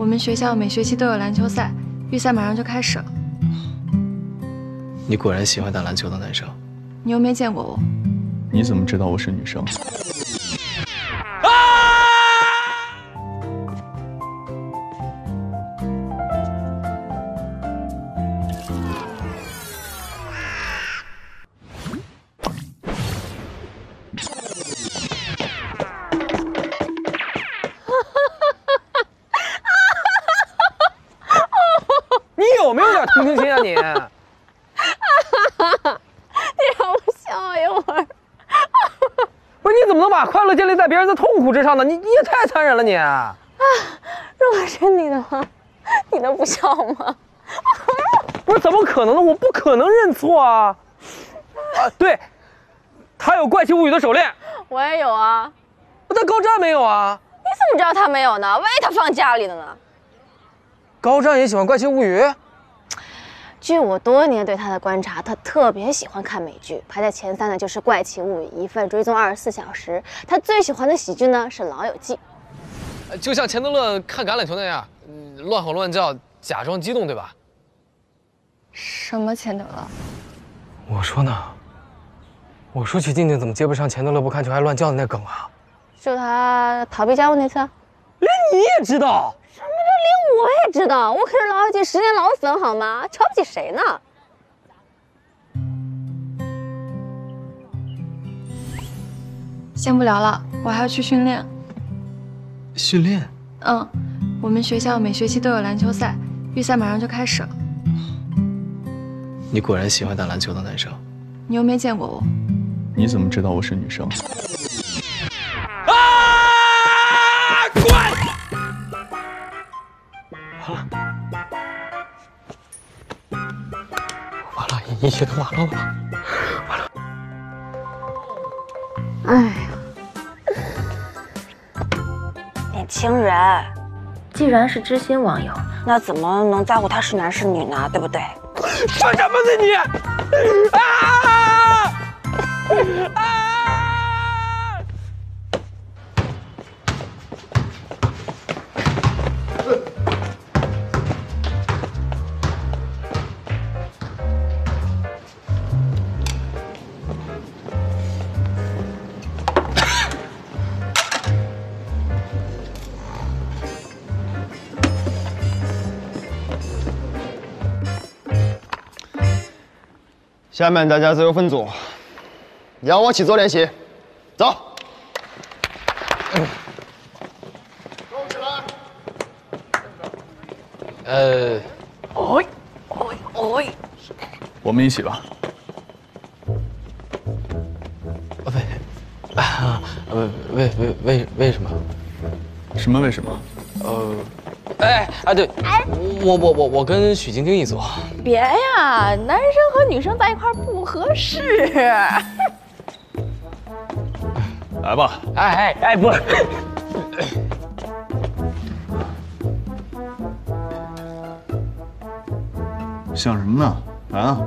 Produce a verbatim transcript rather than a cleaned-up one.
我们学校每学期都有篮球赛，预赛马上就开始了。你果然喜欢打篮球的男生。你又没见过我。你怎么知道我是女生？啊！你有没有点同情心啊你？ 快乐建立在别人的痛苦之上呢，你你也太残忍了你！啊，如果是你的话，你能不笑吗？不是，怎么可能呢？我不可能认错啊！啊，对，他有《怪奇物语》的手链，我也有啊。但高湛没有啊？你怎么知道他没有呢？万一他放家里了呢？高湛也喜欢《怪奇物语》。据我多年对他的观察，他特别喜欢看美剧，排在前三的就是《怪奇物语》，一份追踪二十四小时。他最喜欢的喜剧呢是《老友记》，就像钱德勒看橄榄球那样，乱吼乱叫，假装激动，对吧？什么钱德勒？我说呢，我说曲静静怎么接不上钱德勒不看球还乱叫的那梗啊？就他逃避家务那次，连你也知道。 我也知道，我可是老友记十年老粉，好吗？瞧不起谁呢？先不聊了，我还要去训练。训练？嗯，我们学校每学期都有篮球赛，预赛马上就开始了。你果然喜欢打篮球的男生。你又没见过我。你怎么知道我是女生？ 完了，一切都完了吧？完了！哎呀，年轻人，既然是知心网友，那怎么能在乎他是男是女呢？对不对？说什么呢你？啊！啊！ 下面大家自由分组，仰卧起坐练习，走。走起来。呃，哎，哎，哎，我们一起吧。啊喂，啊为为为为为什么？什么为什么？呃，哎啊对，哎，我我我我跟许晶晶一组。 别呀，男生和女生在一块不合适。来吧，哎哎哎，不。想什么呢？来啊！